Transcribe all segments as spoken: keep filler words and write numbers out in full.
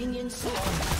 Minions spawn.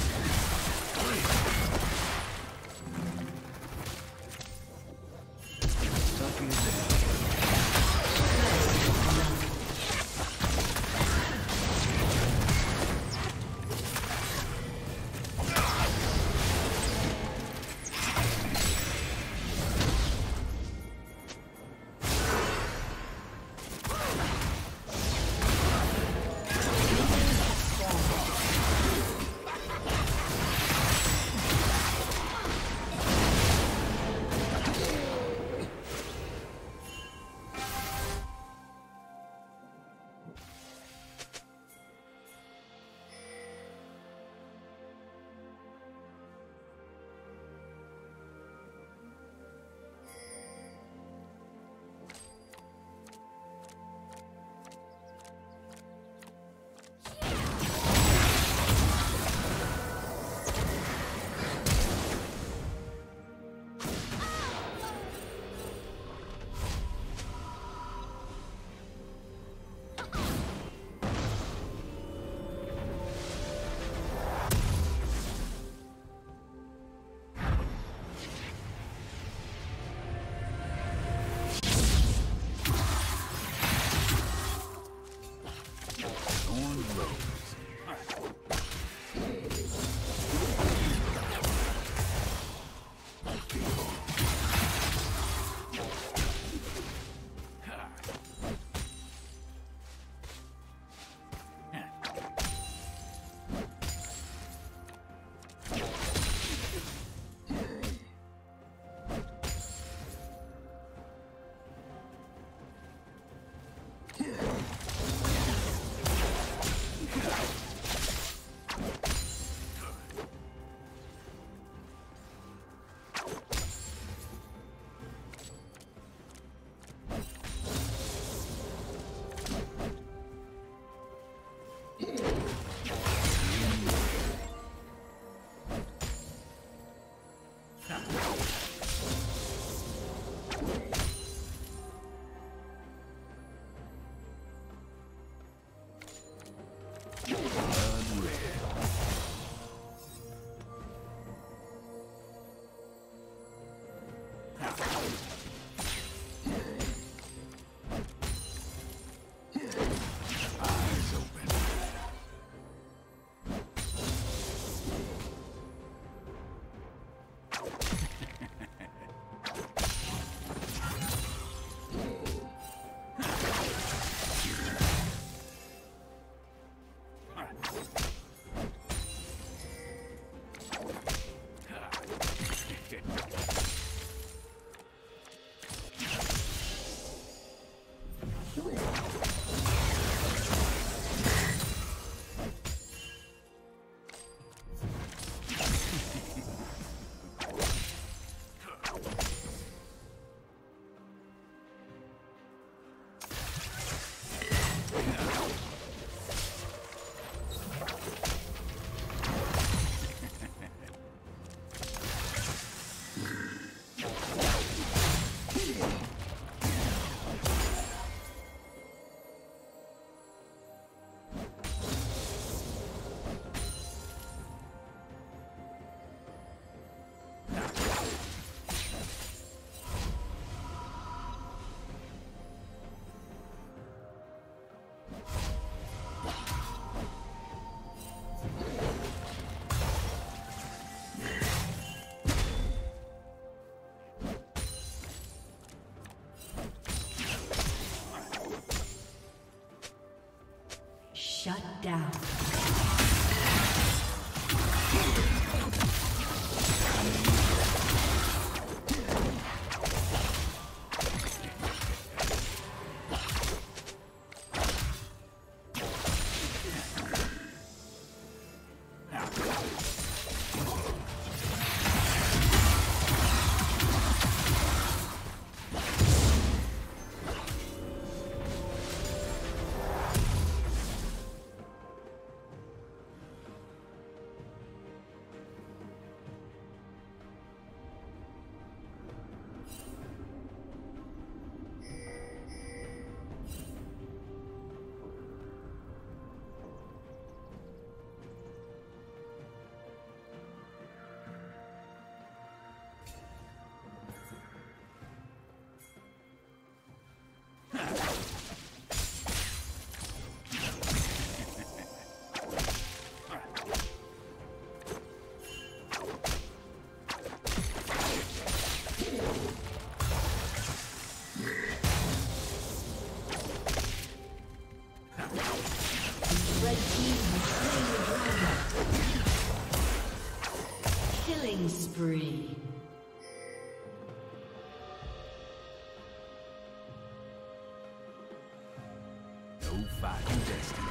find your destiny.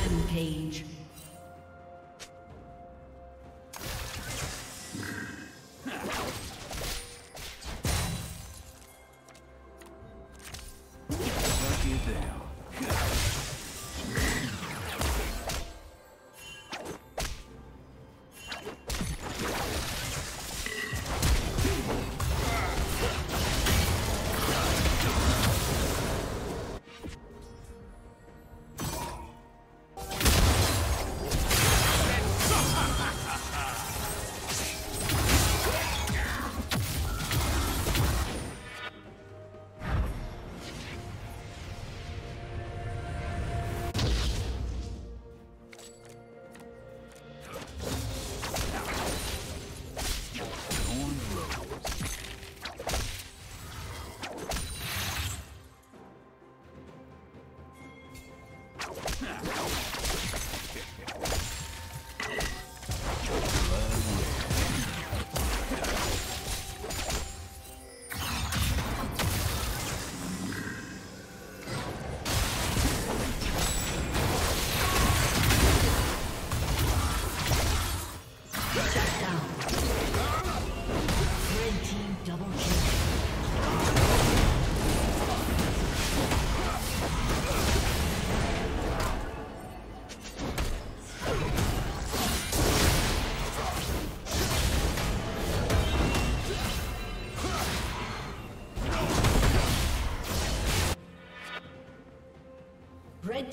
Rampage. Red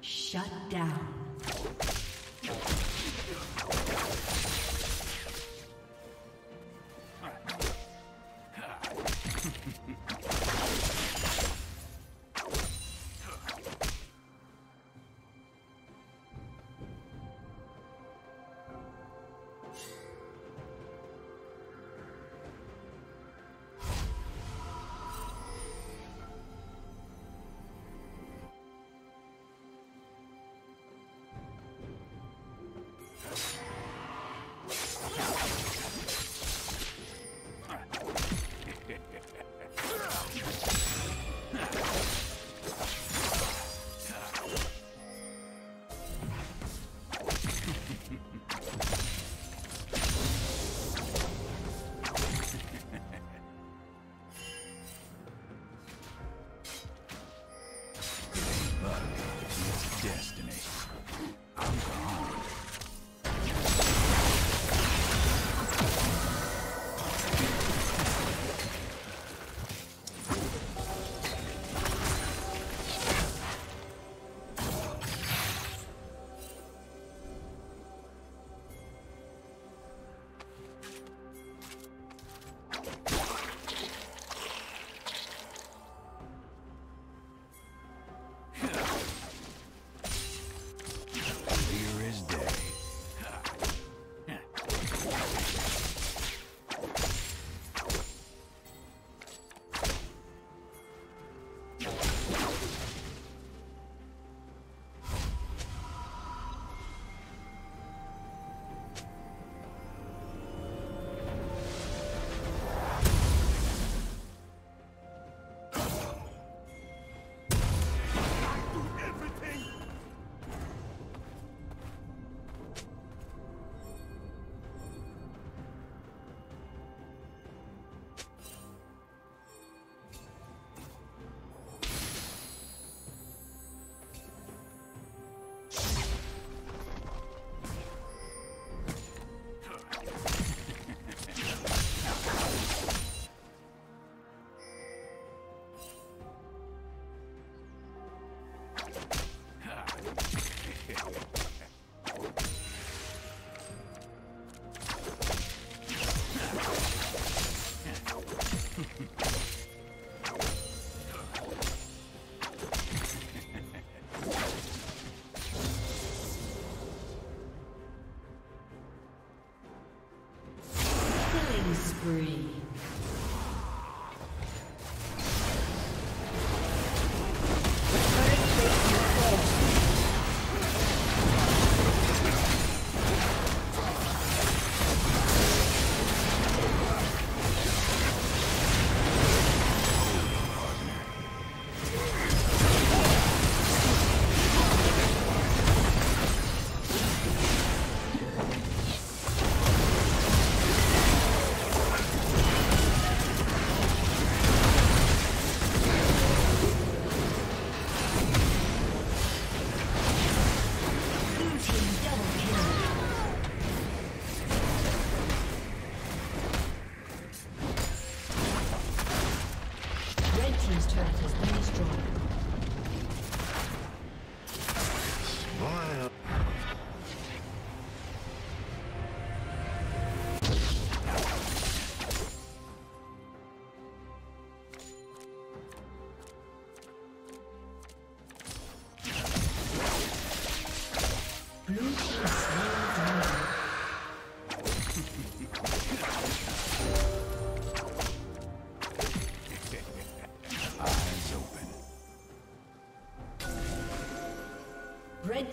Shut down. spree. Red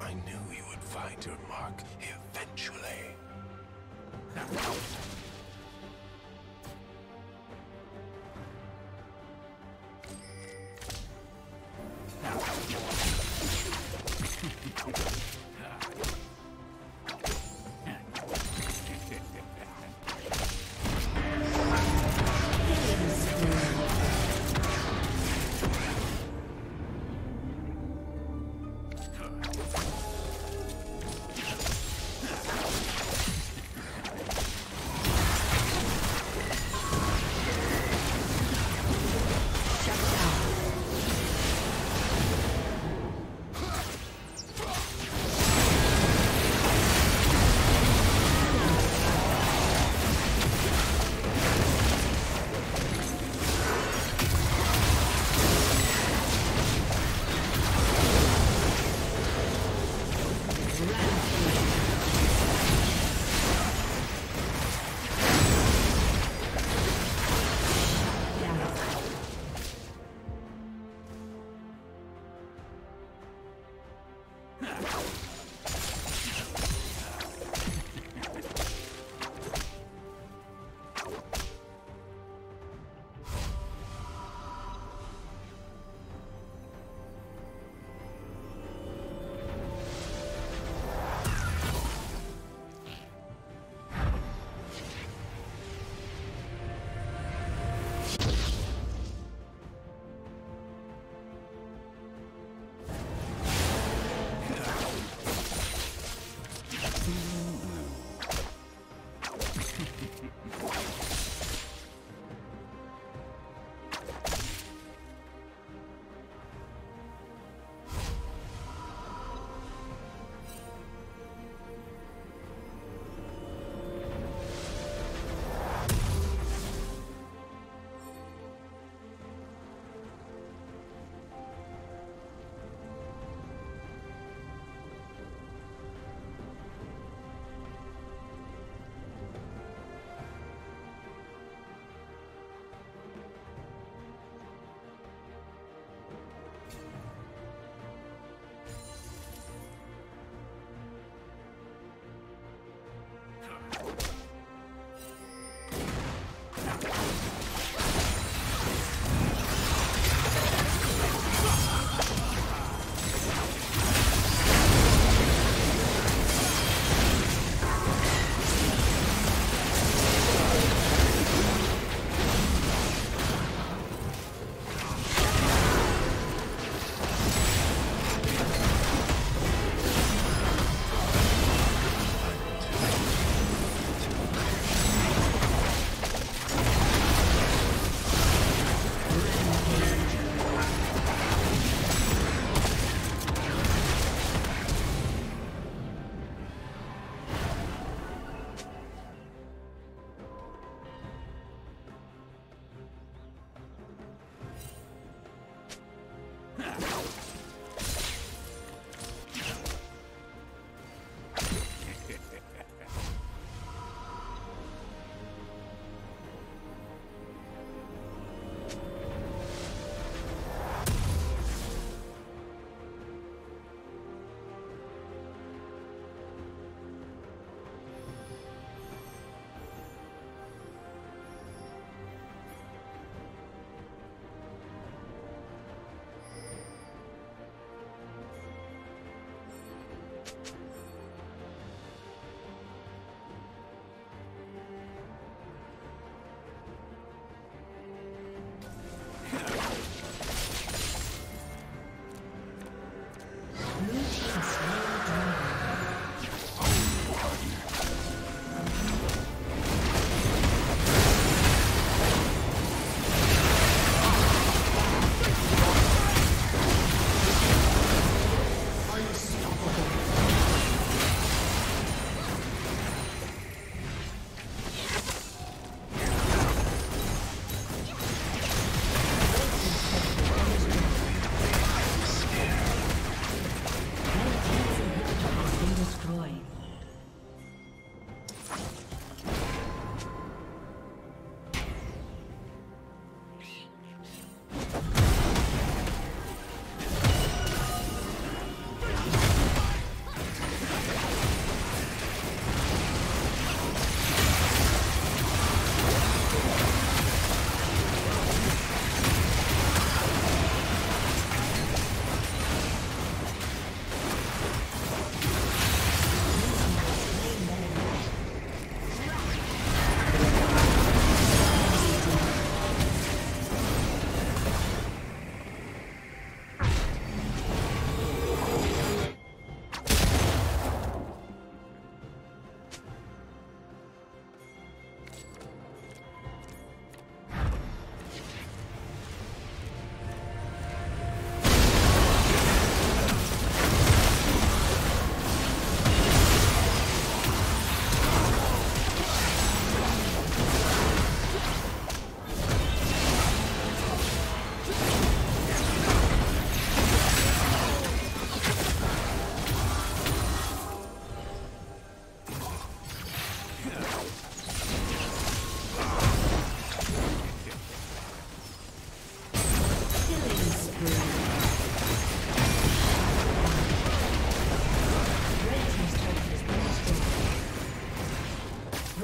I knew you would find your mark eventually.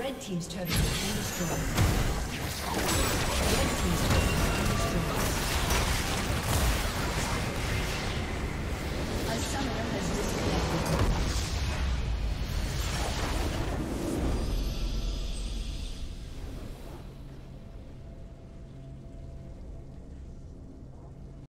Red team's turret has been destroyed. Red team's turret.